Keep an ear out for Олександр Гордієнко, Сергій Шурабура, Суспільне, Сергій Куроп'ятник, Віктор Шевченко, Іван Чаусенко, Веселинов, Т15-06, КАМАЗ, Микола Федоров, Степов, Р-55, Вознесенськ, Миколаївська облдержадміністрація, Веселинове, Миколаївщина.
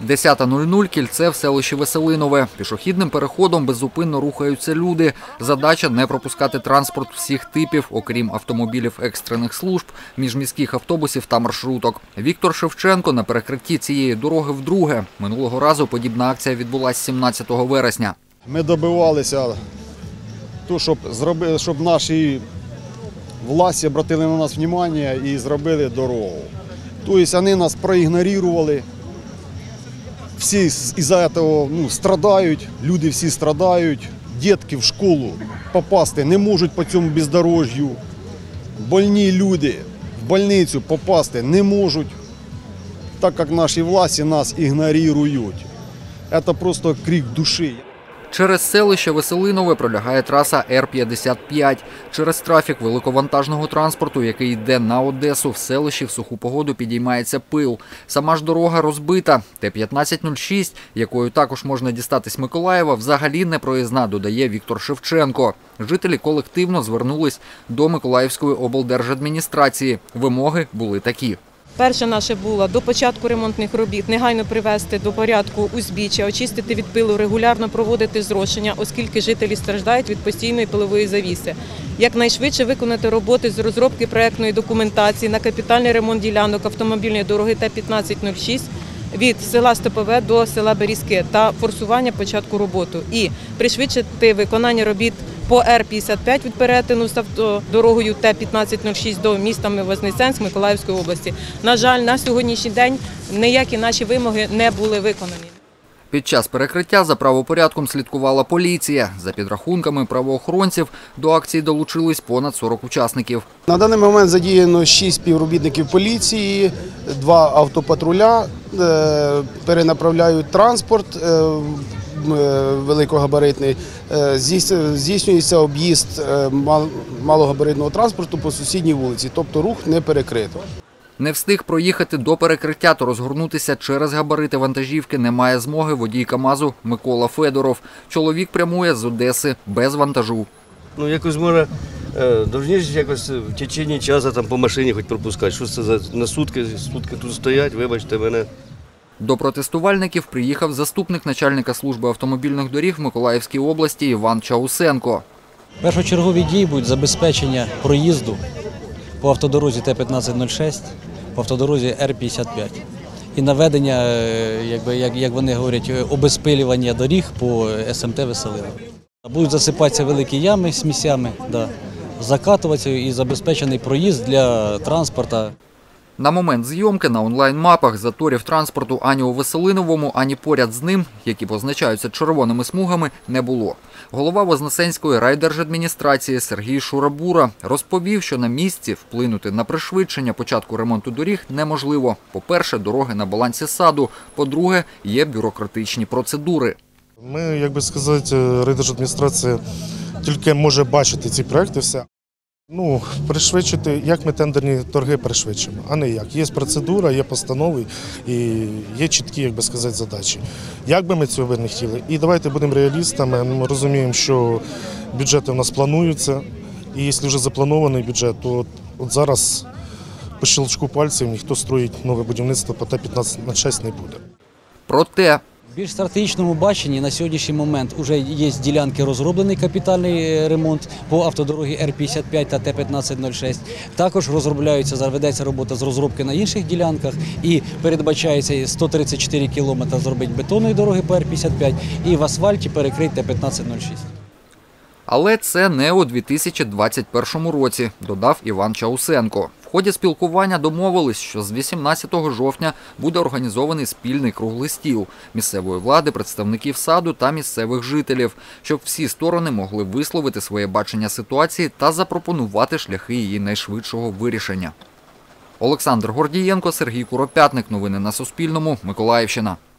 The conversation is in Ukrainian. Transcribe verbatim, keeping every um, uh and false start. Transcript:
десята нуль нуль кільце в селищі Веселинове. Пішохідним переходом безупинно рухаються люди. Задача – не пропускати транспорт всіх типів, окрім автомобілів екстрених служб, міжміських автобусів та маршруток. Віктор Шевченко на перекритті цієї дороги вдруге. Минулого разу подібна акція відбулась сімнадцятого вересня. Ми добивалися, щоб наші власті обратили на нас увагу і зробили дорогу. Тобто вони нас проігнорували. Всі із-за цього ну, страдають, люди всі страдають, дітки в школу попасти не можуть по цьому бездорожжю, больні люди в больницю попасти не можуть, так як наші власті нас ігнорують. Це просто крик душі. Через селище Веселинове пролягає траса Р п'ятдесят п'ять. Через трафік великовантажного транспорту, який йде на Одесу, в селищі в суху погоду підіймається пил. Сама ж дорога розбита. Т п'ятнадцять нуль шість, якою також можна дістатись Миколаєва, взагалі не проїзна, додає Віктор Шевченко. Жителі колективно звернулись до Миколаївської облдержадміністрації. Вимоги були такі. Перша наша була до початку ремонтних робіт негайно привести до порядку узбіччя, очистити від пилу, регулярно проводити зрошення, оскільки жителі страждають від постійної пилової завіси. Якнайшвидше виконати роботи з розробки проєктної документації на капітальний ремонт ділянок автомобільної дороги Т п'ятнадцять нуль шість від села Степове до села Берізки та форсування початку роботи. І пришвидшити виконання робіт по Р п'ятдесят п'ять від перетину з дорогою Т п'ятнадцять нуль шість до міста Вознесенськ Миколаївської області. На жаль, на сьогоднішній день ніякі наші вимоги не були виконані. Під час перекриття за правопорядком слідкувала поліція. За підрахунками правоохоронців, до акції долучились понад сорок учасників. На даний момент задіяно шість співробітників поліції, два автопатруля, перенаправляють транспорт великогабаритний, здійснюється об'їзд малогабаритного транспорту по сусідній вулиці, тобто рух не перекрито. Не встиг проїхати до перекриття, то розгорнутися через габарити вантажівки не має змоги водій КАМАЗу Микола Федоров. Чоловік прямує з Одеси без вантажу. Ну якось можна, повинні ж якось в течение часу там по машині хоч пропускати. Що це за на сутки, сутки тут стоять, вибачте мене. До протестувальників приїхав заступник начальника служби автомобільних доріг в Миколаївській області Іван Чаусенко. Першочергові дії будуть забезпечення проїзду по автодорозі Т п'ятнадцять нуль шість, по автодорозі Р п'ятдесят п'ять. І наведення, як вони говорять, обезпилювання доріг по С М Т Веселино. Будуть засипатися великі ями з сміттями, да, закатуватися і забезпечений проїзд для транспорту. На момент зйомки на онлайн-мапах заторів транспорту ані у Веселиновому, ані поряд з ним, які позначаються червоними смугами, не було. Голова Вознесенської райдержадміністрації Сергій Шурабура розповів, що на місці вплинути на пришвидшення початку ремонту доріг неможливо. По-перше, дороги на балансі саду, по-друге, є бюрократичні процедури. Ми, як би сказати, райдержадміністрація тільки може бачити ці проекти все. Ну, пришвидшити, як ми тендерні торги пришвидшимо, а не як. Є процедура, є постанови і є чіткі, як би сказати, задачі. Як би ми цього не хотіли? І давайте будемо реалістами, ми розуміємо, що бюджети у нас плануються, і якщо вже запланований бюджет, то от, от зараз по щелчку пальців ніхто строїть нове будівництво по Т п'ятнадцять нуль шість не буде. Проте... В більш стратегічному баченні на сьогоднішній момент вже є ділянки розроблений капітальний ремонт по автодорогі Р п'ятдесят п'ять та Т п'ятнадцять нуль шість. Також розробляються, ведеться робота з розробки на інших ділянках і передбачається сто тридцять чотири кілометри зробити бетонної дороги по Р п'ятдесят п'ять і в асфальті перекрити Т п'ятнадцять нуль шість. Але це не у дві тисячі двадцять першому році, додав Іван Чаусенко. В ході спілкування домовились, що з вісімнадцятого жовтня буде організований спільний круглий стіл місцевої влади, представників саду та місцевих жителів, щоб всі сторони могли висловити своє бачення ситуації та запропонувати шляхи її найшвидшого вирішення. Олександр Гордієнко, Сергій Куроп'ятник. Новини на Суспільному. Миколаївщина.